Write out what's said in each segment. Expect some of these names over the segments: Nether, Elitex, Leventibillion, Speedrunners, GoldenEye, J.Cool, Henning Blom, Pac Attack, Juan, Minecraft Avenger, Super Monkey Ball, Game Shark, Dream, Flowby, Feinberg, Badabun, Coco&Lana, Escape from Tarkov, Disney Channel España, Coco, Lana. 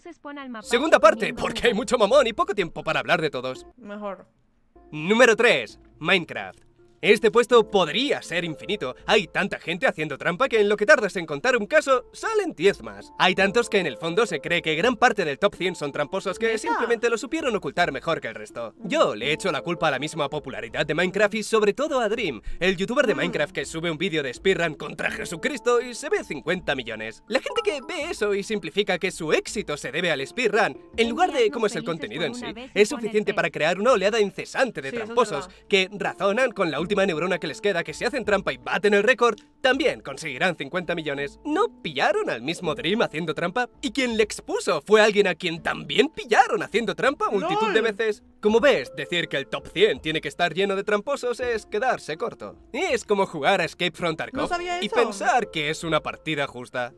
Entonces pon al mapa. Segunda parte, porque hay mucho mamón y poco tiempo para hablar de todos. Mejor. Número 3. Minecraft. Este puesto podría ser infinito. Hay tanta gente haciendo trampa que en lo que tardas en contar un caso, salen 10 más. Hay tantos que en el fondo se cree que gran parte del top 100 son tramposos que simplemente lo supieron ocultar mejor que el resto. Yo le echo la culpa a la misma popularidad de Minecraft y sobre todo a Dream, el youtuber de Minecraft que sube un vídeo de speedrun contra Jesucristo y se ve 50 millones. La gente que ve eso y simplifica que su éxito se debe al speedrun, en lugar de cómo es el contenido en sí, es suficiente para crear una oleada incesante de tramposos que razonan con la última neurona que les queda, que si hacen trampa y baten el récord, también conseguirán 50 millones. ¿No pillaron al mismo Dream haciendo trampa? Y quien le expuso fue alguien a quien también pillaron haciendo trampa multitud de veces. Como ves, decir que el top 100 tiene que estar lleno de tramposos es quedarse corto. Es como jugar a Escape from Tarkov y pensar que es una partida justa.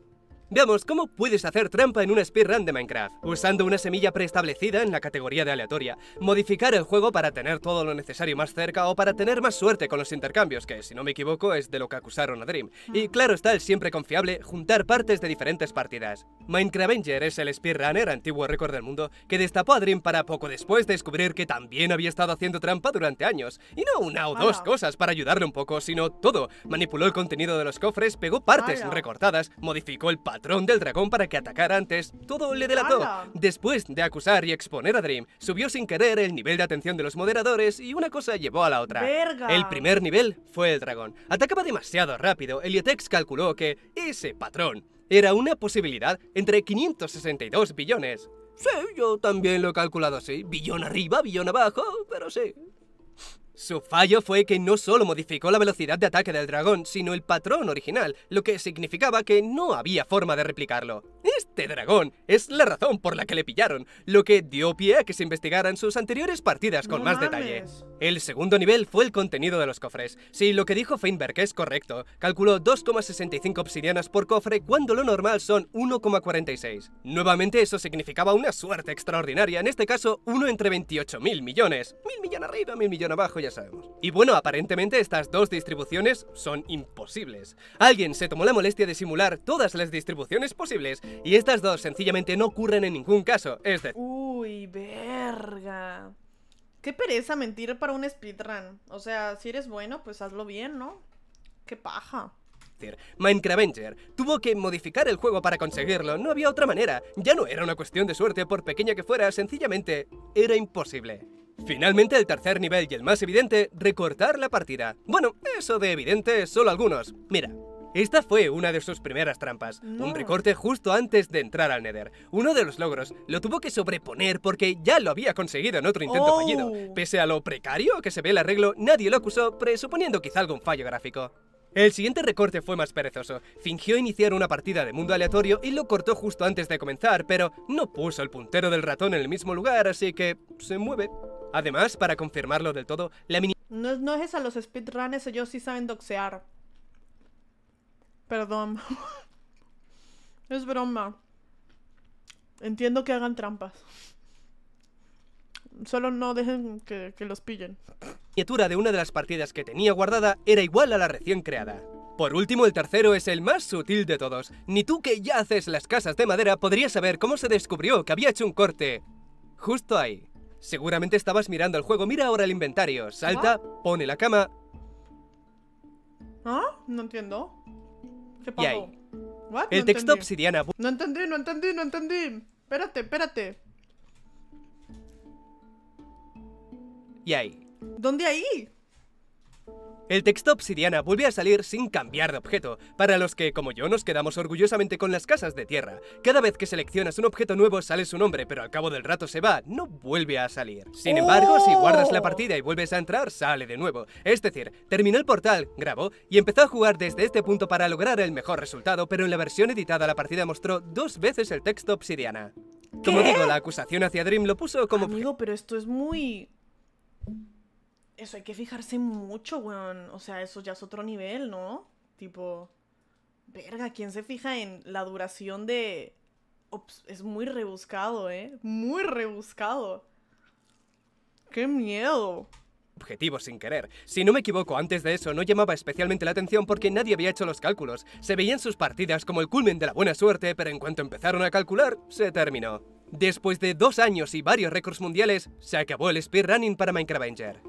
Veamos cómo puedes hacer trampa en una speedrun de Minecraft. Usando una semilla preestablecida en la categoría de aleatoria, modificar el juego para tener todo lo necesario más cerca o para tener más suerte con los intercambios, que si no me equivoco es de lo que acusaron a Dream. Y claro está el siempre confiable juntar partes de diferentes partidas. Minecraft Avenger es el speedrunner antiguo récord del mundo que destapó a Dream para poco después descubrir que también había estado haciendo trampa durante años. Y no una o dos cosas para ayudarle un poco, sino todo. Manipuló el contenido de los cofres, pegó partes recortadas, modificó el patrón del dragón para que atacara antes. Todo le delató. Después de acusar y exponer a Dream, subió sin querer el nivel de atención de los moderadores y una cosa llevó a la otra. El primer nivel fue el dragón. Atacaba demasiado rápido. Elitex calculó que ese patrón era una posibilidad entre 562 billones. Sí, yo también lo he calculado así. Billón arriba, billón abajo, pero sí. Su fallo fue que no solo modificó la velocidad de ataque del dragón, sino el patrón original, lo que significaba que no había forma de replicarlo. Este dragón es la razón por la que le pillaron, lo que dio pie a que se investigaran sus anteriores partidas con más detalle. El segundo nivel fue el contenido de los cofres. Si lo que dijo Feinberg es correcto, calculó 2,65 obsidianas por cofre cuando lo normal son 1,46. Nuevamente eso significaba una suerte extraordinaria, en este caso 1 entre 28.000 millones. 1.000 millones arriba, 1.000 millones abajo. Ya sabemos. Y bueno, aparentemente estas dos distribuciones son imposibles. Alguien se tomó la molestia de simular todas las distribuciones posibles y estas dos sencillamente no ocurren en ningún caso. Es decir... Uy, verga. Qué pereza mentir para un speedrun. O sea, si eres bueno, pues hazlo bien, ¿no? Qué paja. Minecraft Avenger tuvo que modificar el juego para conseguirlo, no había otra manera. Ya no era una cuestión de suerte, por pequeña que fuera, sencillamente era imposible. Finalmente el tercer nivel y el más evidente, recortar la partida. Bueno, eso de evidente solo algunos. Mira, esta fue una de sus primeras trampas, un recorte justo antes de entrar al Nether. Uno de los logros lo tuvo que sobreponer porque ya lo había conseguido en otro intento fallido. Pese a lo precario que se ve el arreglo, nadie lo acusó, presuponiendo quizá algún fallo gráfico. El siguiente recorte fue más perezoso. Fingió iniciar una partida de mundo aleatorio y lo cortó justo antes de comenzar, pero no puso el puntero del ratón en el mismo lugar, así que se mueve. Además, para confirmarlo del todo, la mini... No es a los speedrunners, ellos sí saben doxear. Perdón. Es broma. Entiendo que hagan trampas. Solo no dejen que los pillen. La miniatura de una de las partidas que tenía guardada era igual a la recién creada. Por último, el tercero es el más sutil de todos. Ni tú que ya haces las casas de madera podrías saber cómo se descubrió que había hecho un corte justo ahí. Seguramente estabas mirando el juego. Mira ahora el inventario. Salta, pone la cama. ¿Ah? No entiendo. ¿Qué pasó? El texto obsidiana. No entendí. Espérate. Y ahí. ¿Dónde ahí? El texto obsidiana vuelve a salir sin cambiar de objeto, para los que, como yo, nos quedamos orgullosamente con las casas de tierra. Cada vez que seleccionas un objeto nuevo sale su nombre, pero al cabo del rato se va, no vuelve a salir. Sin embargo, si guardas la partida y vuelves a entrar, sale de nuevo. Es decir, terminó el portal, grabó y empezó a jugar desde este punto para lograr el mejor resultado, pero en la versión editada la partida mostró 2 veces el texto obsidiana. Como digo, la acusación hacia Dream lo puso como... Amigo, pero esto es muy... Eso hay que fijarse mucho, weón. O sea, eso ya es otro nivel, ¿no? Tipo... Verga, ¿quién se fija en la duración de...? Ops, es muy rebuscado, ¿eh? Muy rebuscado. ¡Qué miedo! objetivo sin querer. Si no me equivoco, antes de eso no llamaba especialmente la atención porque nadie había hecho los cálculos. Se veían sus partidas como el culmen de la buena suerte, pero en cuanto empezaron a calcular, se terminó. Después de 2 años y varios récords mundiales, se acabó el speedrunning para Minecraft Avenger.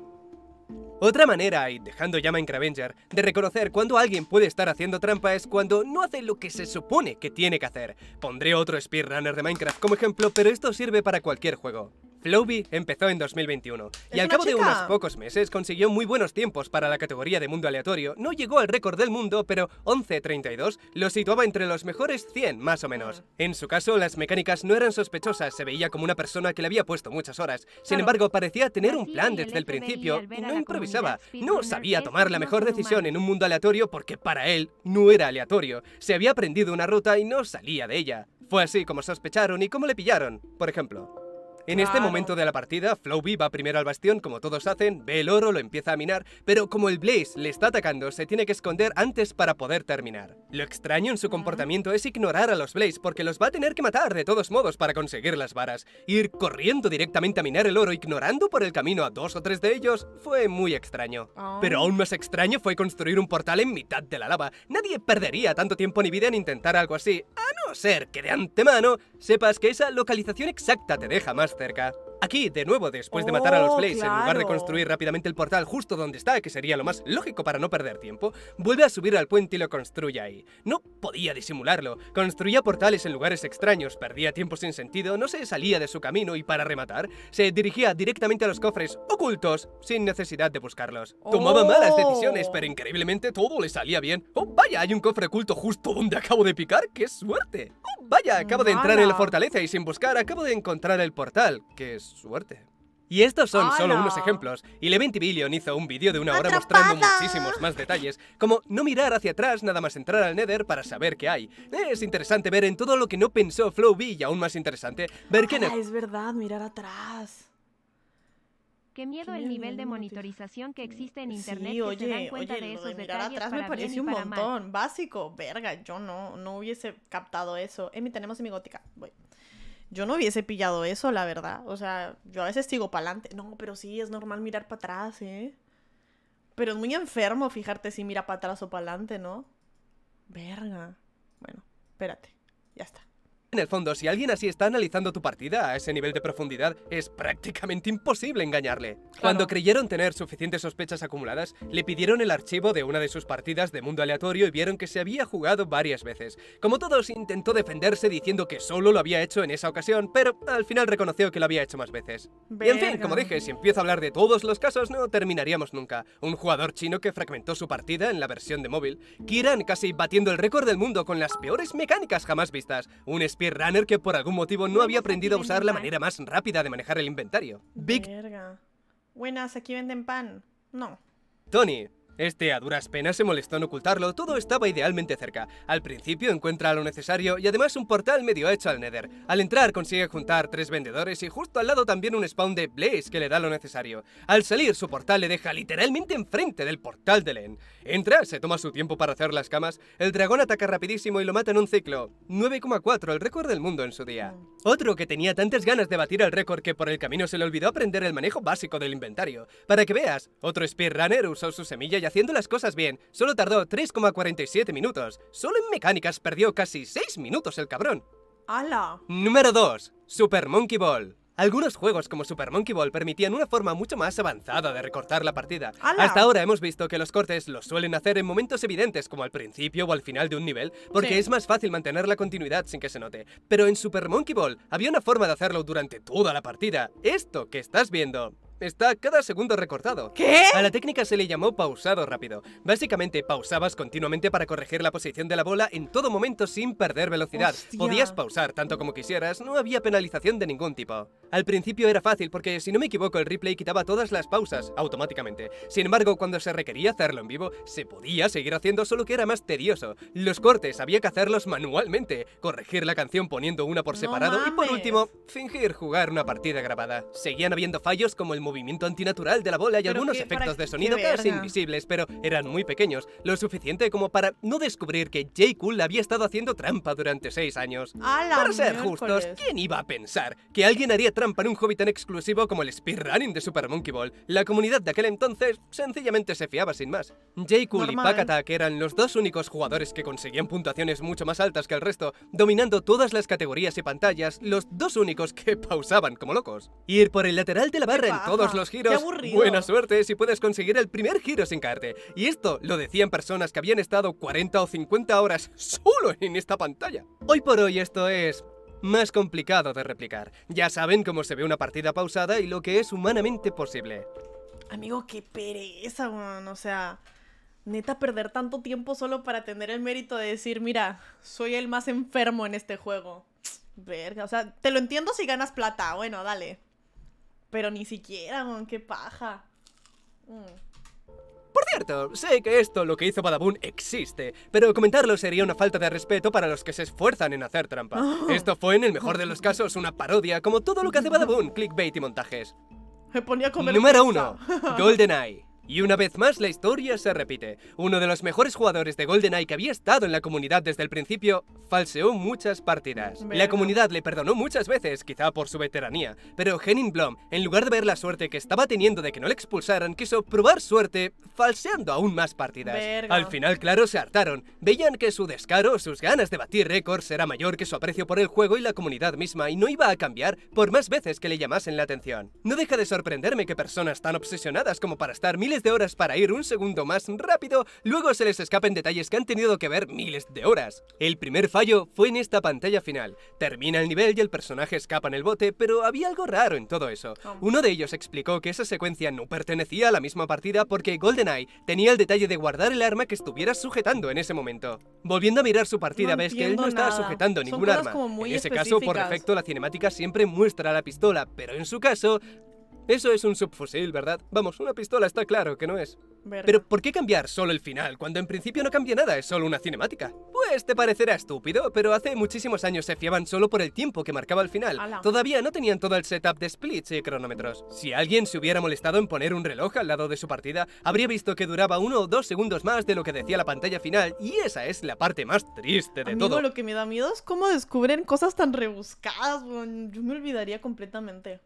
Otra manera, y dejando ya Minecraft Avenger, de reconocer cuando alguien puede estar haciendo trampa es cuando no hace lo que se supone que tiene que hacer. Pondré otro speedrunner de Minecraft como ejemplo, pero esto sirve para cualquier juego. Flowby empezó en 2021 y al cabo de unos pocos meses consiguió muy buenos tiempos para la categoría de mundo aleatorio. No llegó al récord del mundo, pero 11.32 lo situaba entre los mejores 100 más o menos. En su caso, las mecánicas no eran sospechosas, se veía como una persona que le había puesto muchas horas. Sin embargo, parecía tener un plan desde el principio, no improvisaba, no sabía tomar la mejor decisión en un mundo aleatorio porque para él no era aleatorio. Se había aprendido una ruta y no salía de ella. Fue así como sospecharon y como le pillaron, por ejemplo. En este momento de la partida, Flowby va primero al bastión, como todos hacen, ve el oro, lo empieza a minar, pero como el Blaze le está atacando, se tiene que esconder antes para poder terminar. Lo extraño en su comportamiento es ignorar a los Blaze, porque los va a tener que matar de todos modos para conseguir las varas. Ir corriendo directamente a minar el oro, ignorando por el camino a 2 o 3 de ellos, fue muy extraño. Pero aún más extraño fue construir un portal en mitad de la lava. Nadie perdería tanto tiempo ni vida en intentar algo así, a no ser que de antemano sepas que esa localización exacta te deja más cerca. Aquí, de nuevo, después de matar a los Blaze, en lugar de construir rápidamente el portal justo donde está, que sería lo más lógico para no perder tiempo, vuelve a subir al puente y lo construye ahí. No podía disimularlo, construía portales en lugares extraños, perdía tiempo sin sentido, no se salía de su camino y, para rematar, se dirigía directamente a los cofres ocultos sin necesidad de buscarlos. Tomaba malas decisiones, pero increíblemente todo le salía bien. ¡Oh, vaya! Hay un cofre oculto justo donde acabo de picar, ¡qué suerte! ¡Oh, vaya! Acabo de entrar en la fortaleza y sin buscar acabo de encontrar el portal, ¡qué suerte! Y estos son solo unos ejemplos, y Leventibillion hizo un vídeo de 1 hora mostrando muchísimos más detalles, como no mirar hacia atrás nada más entrar al Nether para saber qué hay. Es interesante ver en todo lo que no pensó Flowby y aún más interesante ver que... es verdad, mirar atrás. Qué miedo el nivel de monitorización que existe en internet. Sí, oye, que se dan cuenta de esos detalles. Mirar atrás me parece un montón, básico, verga, yo no hubiese captado eso. Tenemos semigótica, voy. Yo no hubiese pillado eso, la verdad. O sea, yo a veces sigo para adelante. No, pero sí, es normal mirar para atrás, ¿eh? Pero es muy enfermo fijarte si mira para atrás o para adelante, ¿no? Verga. Bueno, espérate. Ya está. En el fondo, si alguien así está analizando tu partida a ese nivel de profundidad, es prácticamente imposible engañarle. Claro. Cuando creyeron tener suficientes sospechas acumuladas, le pidieron el archivo de una de sus partidas de mundo aleatorio y vieron que se había jugado varias veces. Como todos, intentó defenderse diciendo que solo lo había hecho en esa ocasión, pero al final reconoció que lo había hecho más veces. Y en fin, como dije, si empiezo a hablar de todos los casos, no terminaríamos nunca. Un jugador chino que fragmentó su partida en la versión de móvil, Kiran casi batiendo el récord del mundo con las peores mecánicas jamás vistas, un runner que por algún motivo no había aprendido a usar la manera más rápida de manejar el inventario. Buenas, aquí venden pan. No. Tony. Este a duras penas se molestó en ocultarlo, todo estaba idealmente cerca. Al principio encuentra lo necesario y además un portal medio hecho al Nether. Al entrar consigue juntar 3 vendedores y justo al lado también un spawn de Blaze que le da lo necesario. Al salir su portal le deja literalmente enfrente del portal de Len. Entra, se toma su tiempo para hacer las camas, el dragón ataca rapidísimo y lo mata en un ciclo. 9,4, el récord del mundo en su día. Otro que tenía tantas ganas de batir el récord que por el camino se le olvidó aprender el manejo básico del inventario. Para que veas, otro speedrunner usó su semilla y haciendo las cosas bien, solo tardó 3,47 minutos. Solo en mecánicas perdió casi 6 minutos el cabrón. ¡Hala! Número 2. Super Monkey Ball. Algunos juegos como Super Monkey Ball permitían una forma mucho más avanzada de recortar la partida. Hasta ahora hemos visto que los cortes los suelen hacer en momentos evidentes como al principio o al final de un nivel, porque es más fácil mantener la continuidad sin que se note. Pero en Super Monkey Ball había una forma de hacerlo durante toda la partida. Esto que estás viendo está cada segundo recortado. ¿Qué? A la técnica se le llamó pausado rápido. Básicamente, pausabas continuamente para corregir la posición de la bola en todo momento sin perder velocidad. Hostia. Podías pausar tanto como quisieras, no había penalización de ningún tipo. Al principio era fácil porque, si no me equivoco, el replay quitaba todas las pausas automáticamente. Sin embargo, cuando se requería hacerlo en vivo, se podía seguir haciendo, solo que era más tedioso. Los cortes había que hacerlos manualmente, corregir la canción poniendo una por separado y, por último, fingir jugar una partida grabada. Seguían habiendo fallos como el movimiento movimiento antinatural de la bola y algunos efectos de sonido casi invisibles, pero eran muy pequeños, lo suficiente como para no descubrir que J.Cool había estado haciendo trampa durante 6 años. Para ser justos, ¿quién iba a pensar que alguien haría trampa en un hobby tan exclusivo como el speedrunning de Super Monkey Ball? La comunidad de aquel entonces sencillamente se fiaba sin más. J.Cool y Pac Attack eran los dos únicos jugadores que conseguían puntuaciones mucho más altas que el resto, dominando todas las categorías y pantallas, los dos únicos que pausaban como locos. Ir por el lateral de la barra en todos los giros, buena suerte si puedes conseguir el primer giro sin caerte. Y esto lo decían personas que habían estado 40 o 50 horas solo en esta pantalla. Hoy por hoy esto es más complicado de replicar. Ya saben cómo se ve una partida pausada y lo que es humanamente posible. Amigo, qué pereza, man. O sea, neta, perder tanto tiempo solo para tener el mérito de decir, mira, soy el más enfermo en este juego. Verga, o sea, te lo entiendo si ganas plata, bueno, dale. Pero ni siquiera, man, qué paja. Por cierto, sé que esto, lo que hizo Badabun, existe, pero comentarlo sería una falta de respeto para los que se esfuerzan en hacer trampa. Esto fue, en el mejor de los casos, una parodia, como todo lo que hace Badabun, clickbait y montajes. Me ponía a comer Número 1, GoldenEye. Y una vez más la historia se repite. Uno de los mejores jugadores de GoldenEye que había estado en la comunidad desde el principio falseó muchas partidas. La comunidad le perdonó muchas veces, quizá por su veteranía, pero Henning Blom, en lugar de ver la suerte que estaba teniendo de que no le expulsaran, quiso probar suerte falseando aún más partidas. Al final, claro, se hartaron. Veían que su descaro, sus ganas de batir récords era mayor que su aprecio por el juego y la comunidad misma, y no iba a cambiar por más veces que le llamasen la atención. No deja de sorprenderme que personas tan obsesionadas como para estar miles de horas para ir un segundo más rápido, luego se les escapen detalles que han tenido que ver miles de horas. El primer fallo fue en esta pantalla final. Termina el nivel y el personaje escapa en el bote, pero había algo raro en todo eso. Uno de ellos explicó que esa secuencia no pertenecía a la misma partida porque GoldenEye tenía el detalle de guardar el arma que estuvieras sujetando en ese momento. Volviendo a mirar su partida, ves que él no estaba sujetando ningún arma. En ese caso, por defecto, la cinemática siempre muestra la pistola, pero en su caso... Eso es un subfusil, ¿verdad? Vamos, una pistola está claro que no es. Pero ¿por qué cambiar solo el final cuando en principio no cambia nada, es solo una cinemática? Pues te parecerá estúpido, pero hace muchísimos años se fiaban solo por el tiempo que marcaba el final. Todavía no tenían todo el setup de splits y cronómetros. Si alguien se hubiera molestado en poner un reloj al lado de su partida, habría visto que duraba 1 o 2 segundos más de lo que decía la pantalla final, y esa es la parte más triste de todo. Lo que me da miedo es cómo descubren cosas tan rebuscadas. Yo me olvidaría completamente.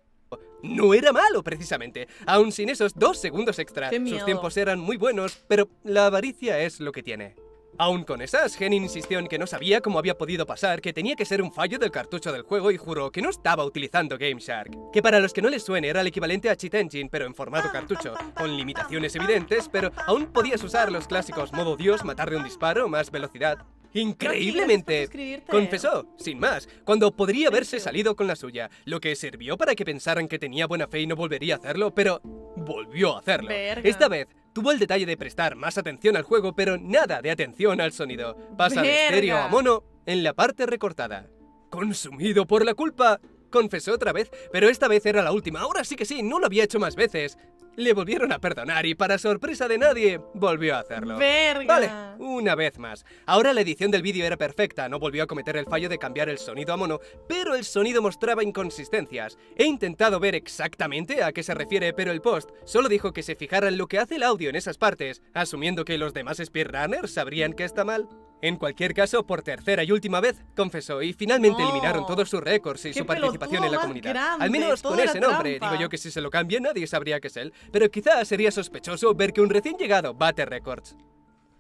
No era malo, precisamente, aun sin esos 2 segundos extra. Sus tiempos eran muy buenos, pero la avaricia es lo que tiene. Aún con esas, Henning insistió en que no sabía cómo había podido pasar, que tenía que ser un fallo del cartucho del juego, y juró que no estaba utilizando Game Shark, que para los que no les suene era el equivalente a Cheat Engine, pero en formato cartucho, con limitaciones evidentes, pero aún podías usar los clásicos modo Dios, matar de un disparo, más velocidad. Increíblemente, confesó, sin más, cuando podría haberse salido con la suya, lo que sirvió para que pensaran que tenía buena fe y no volvería a hacerlo, pero volvió a hacerlo. Esta vez tuvo el detalle de prestar más atención al juego, pero nada de atención al sonido. Pasa de estéreo a mono en la parte recortada. Consumido por la culpa, confesó otra vez, pero esta vez era la última. Ahora sí que sí, no lo había hecho más veces. Le volvieron a perdonar y, para sorpresa de nadie, volvió a hacerlo. Vale, una vez más. Ahora la edición del vídeo era perfecta, no volvió a cometer el fallo de cambiar el sonido a mono, pero el sonido mostraba inconsistencias. He intentado ver exactamente a qué se refiere, pero el post solo dijo que se fijara en lo que hace el audio en esas partes, asumiendo que los demás speedrunners sabrían que está mal. En cualquier caso, por tercera y última vez, confesó, y finalmente eliminaron todos sus récords y su participación en la comunidad. Al menos con ese nombre, digo yo que si se lo cambia nadie sabría que es él, pero quizás sería sospechoso ver que un recién llegado bate récords.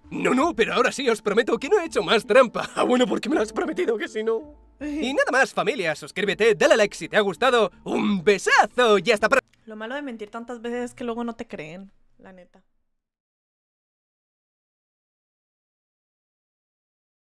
No, pero ahora sí os prometo que no he hecho más trampa. Bueno, porque me lo has prometido, que si no... Y nada más, familia, suscríbete, dale a like si te ha gustado, un besazo y hasta pronto. Lo malo de mentir tantas veces es que luego no te creen, la neta.